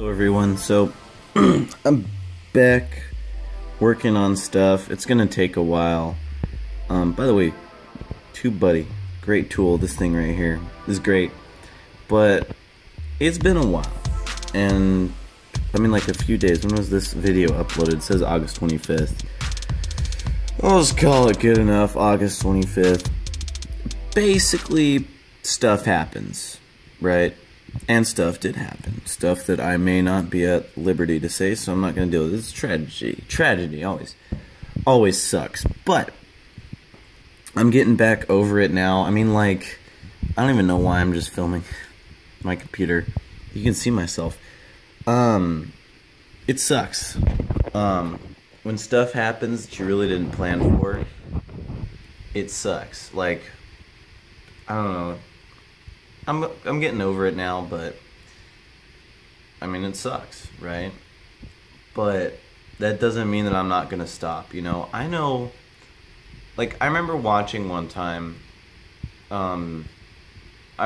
Hello everyone, so I'm back working on stuff. It's gonna take a while. By the way, TubeBuddy, great tool, this thing right here is great, but it's been a while, and I mean like a few days. When was this video uploaded? It says August 25th. I'll just call it good enough, August 25th. Basically, stuff happens, right? And stuff did happen. Stuff that I may not be at liberty to say, so I'm not going to deal with it. It's tragedy. Tragedy always sucks. But I'm getting back over it now. I mean, like, I don't even know why I'm just filming my computer. You can see myself. It sucks. When stuff happens that you really didn't plan for, it sucks. Like, I don't know. I'm getting over it now, but I mean it sucks, right? But that doesn't mean that I'm not gonna stop, you know. I know, like, I remember watching one time. I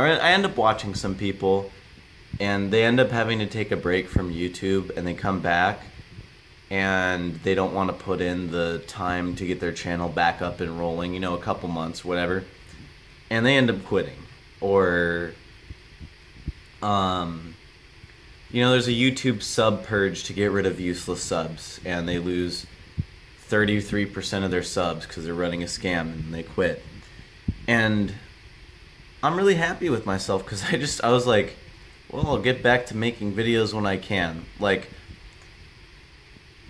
end up watching some people, and they end up having to take a break from YouTube, and they come back, and they don't want to put in the time to get their channel back up and rolling, you know, a couple months, whatever, and they end up quitting. Or, you know, there's a YouTube sub purge to get rid of useless subs, and they lose 33% of their subs because they're running a scam, and they quit. And I'm really happy with myself because I was like, well, I'll get back to making videos when I can. Like,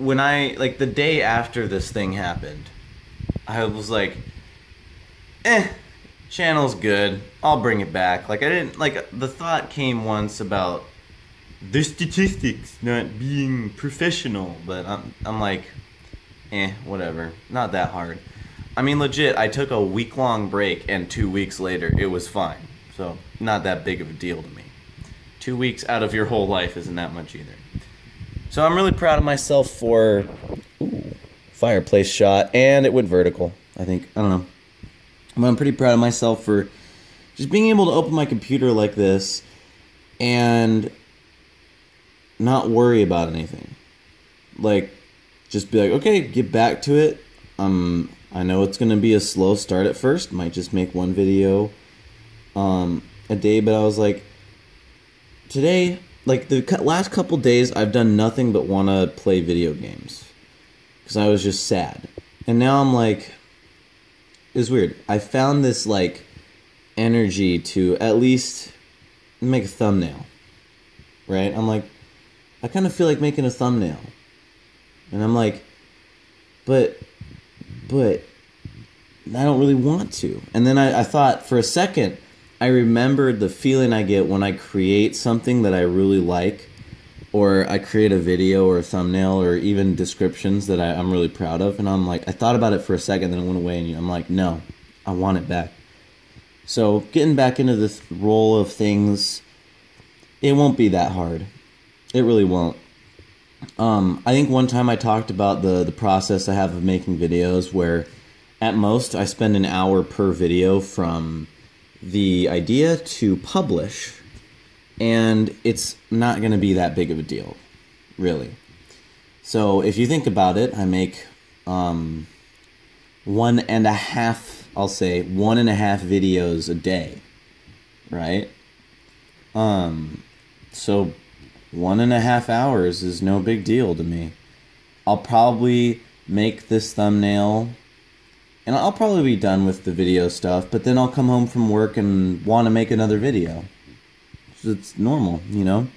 like the day after this thing happened, I was like, channel's good. I'll bring it back. Like, I didn't, like, the thought came once about the statistics not being professional, but I'm like, whatever. Not that hard. I mean, legit, I took a week-long break, and 2 weeks later, it was fine. So, not that big of a deal to me. 2 weeks out of your whole life isn't that much either. So, I'm really proud of myself for, ooh, fireplace shot, and it went vertical, I think. I don't know. But I'm pretty proud of myself for just being able to open my computer like this and not worry about anything. Like, just be like, okay, get back to it. I know it's going to be a slow start at first. Might just make one video a day. But I was like, today, like the last couple days, I've done nothing but want to play video games. Because I was just sad. And now I'm like... It's weird. I found this, like, energy to at least make a thumbnail, right? I'm like, I kind of feel like making a thumbnail. And I'm like, but I don't really want to. And then I thought, for a second, I remembered the feeling I get when I create something that I really like, or I create a video or a thumbnail or even descriptions that I'm really proud of. And I'm like, I thought about it for a second, then it went away, and I'm like, no, I want it back. So getting back into this role of things, it won't be that hard. It really won't. I think one time I talked about the process I have of making videos, where at most I spend an hour per video from the idea to publish. And it's not going to be that big of a deal, really. So if you think about it, I make 1.5, I'll say 1.5 videos a day, right? So 1.5 hours is no big deal to me. I'll probably make this thumbnail, and I'll probably be done with the video stuff, but then I'll come home from work and want to make another video. It's normal, you know.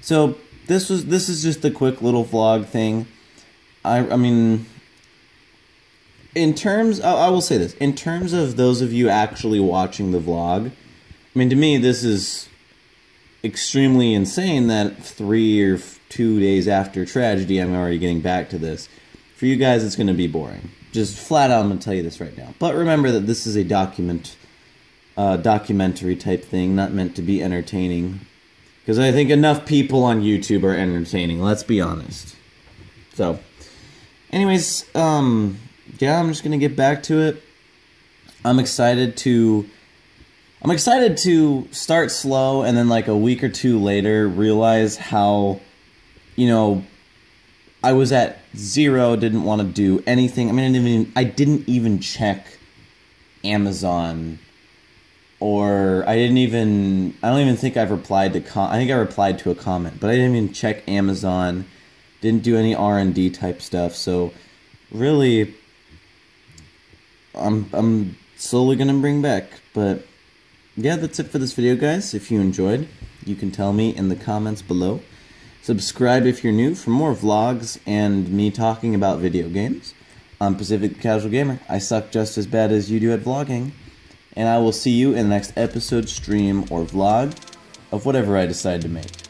So this is just a quick little vlog thing. I mean, in terms, I will say this, in terms of those of you actually watching the vlog, I mean, to me this is extremely insane that 2 days after tragedy I'm already getting back to this. For you guys it's going to be boring. Just flat out, I'm going to tell you this right now. But remember that this is a documentary type thing, not meant to be entertaining, because I think enough people on YouTube are entertaining, let's be honest. So anyways, yeah, I'm just gonna get back to it. I'm excited to I'm excited to start slow and then like a week or two later realize how, you know, I was at zero, didn't want to do anything. I mean, I didn't even check Amazon, or I don't even think I've replied to I think I replied to a comment, but I didn't even check Amazon, didn't do any R&D type stuff. So really, I'm slowly gonna bring back. But yeah, that's it for this video, guys. If you enjoyed, you can tell me in the comments below. Subscribe if you're new for more vlogs and me talking about video games. I'm Pacific Casual Gamer. I suck just as bad as you do at vlogging. And I will see you in the next episode, stream, or vlog of whatever I decide to make.